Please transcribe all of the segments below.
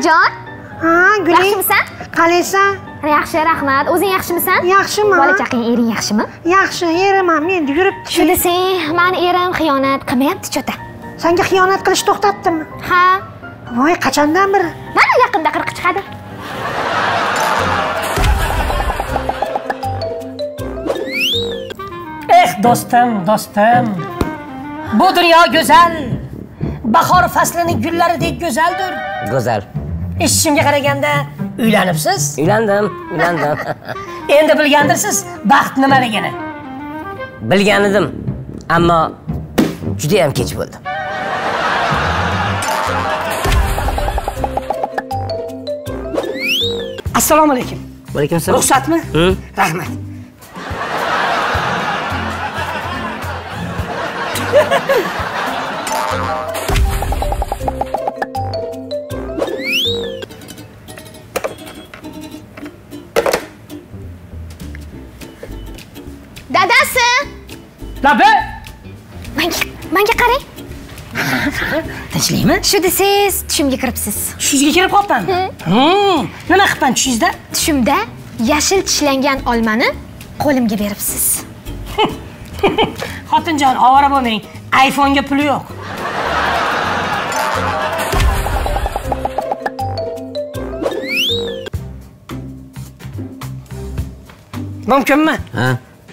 John? Yaxshimisan? Qalaysan? Yaxshi, rahmat. O'zing yaxshimisan? Yaxshiman. Bola-chaqang, ering yaxshimi? Yaxshi, erim ham endi yuribdi. Shunda sen, men erim xiyonat qilmayapti, chota. Senga xiyonat qilish to'xtatdimmi? Ha. Voy, qachondan beri? Mana yaqinda 40 chiqadi. Eh, dostim. Bu dunyo go'zal. Bahor faslining gullaridek go'zaldir. Go'zal. İşimga qaraganda uylanibsiz? Uylandim. Endi bilgandirsiz, baxt nimaligini. Bilgan edim, ammo juda ham kech bo'ldi. Assalomu alaykum. Va alaykum assalom. Ruxsatmi? Rahmat. Dadasi! Labi! Menga qarang. Tinchlikmi? Shu desiz, tushimga kiribsiz. Tushingizga kirib qolibmanmi? Nima qilibman tushingizda? Tushimda yashil tishlangan olmani qo'limga beribsiz. Xotinjon, ovora bo'lmang. iPhone ga puli yo'q. Mumkinmi? Ha.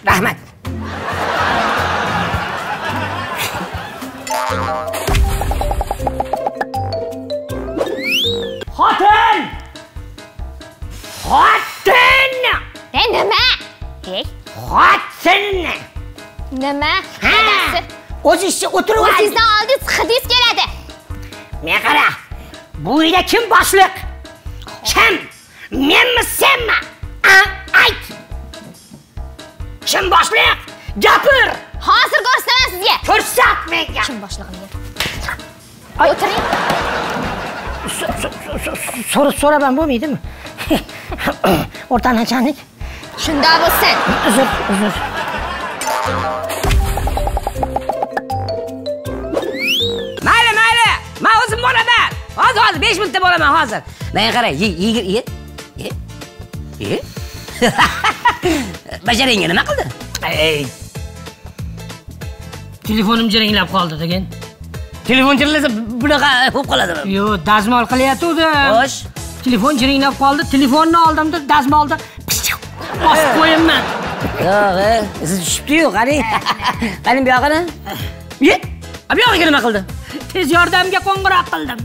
Rahmat. Xotin! Nima? Xotin! Nima? Ha! O'zingizcha o'tirib olasiz. O'zingizdan oldingiz xidis keladi. Men qara. Bu uyda kim boshliq? Kim? Menmi, senmi? Ayt. Kim boshliq? Gapir! Hozir ko'rsataman sizga. Ko'rsat menga. Kim boshlig'ini? Ay, o'tiring. So'raman bo'lmaydimi? O'rtanachanik. Shunda bo'lsin. Uzr. Mayli. Men o'zim bo'laman. Hozir 5 minutda bo'laman hozir. Men qara, ye. Bajaringga nima qildi? Telefonim jiringlab qoldi degan. Telefon jiringlasa bunaqa bo'lib qoladimi? Yo'q, dazmol qilyapti-da. Xo'sh. Telefon jiringlab qoldi, telefonni oldimda dazmolda pishiq bosib qo'yimman. Yo'q, siz tushibdi-yu, qarang. Qani bu yoqini? Ye. Bu yoqqa nima qildi? Tez yordamga qo'ng'iroq qildim.